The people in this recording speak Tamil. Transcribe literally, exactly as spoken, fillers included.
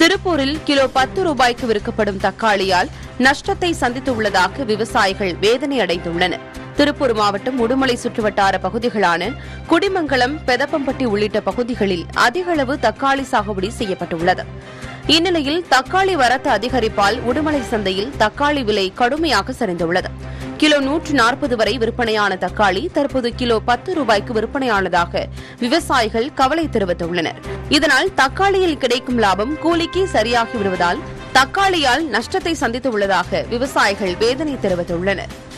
திருப்பூரில் கிலோ பத்து ரூபாய்க்கு விற்கப்படும் தக்காளியால் நஷ்டத்தை சந்தித்துள்ளதாக விவசாயிகள் வேதனை அடைந்துள்ளனர். திருப்பூர் மாவட்டம் உடுமலை சுற்றுவட்டார பகுதிகளான குடிமங்கலம், பெதப்பம்பட்டி உள்ளிட்ட பகுதிகளில் அதிக அளவு தக்காளி சாகுபடி செய்யப்பட்டுள்ளது. இந்நிலையில் தக்காளி வரத்து அதிகரிப்பால் உடுமலை சந்தையில் தக்காளி விலை கடுமையாக சரிந்துள்ளது. கிலோ நூற்று நாற்பது வரை விற்பனையான தக்காளி தற்போது கிலோ பத்து ரூபாய்க்கு விற்பனையானதாக விவசாயிகள் கவலை தெரிவித்துள்ளனர். இதனால் தக்காளியில் கிடைக்கும் லாபம் கூலிக்கு சரியாகிவிடுவதால் தக்காளியால் நஷ்டத்தை சந்தித்துள்ளதாக விவசாயிகள் வேதனை தெரிவித்துள்ளனர்.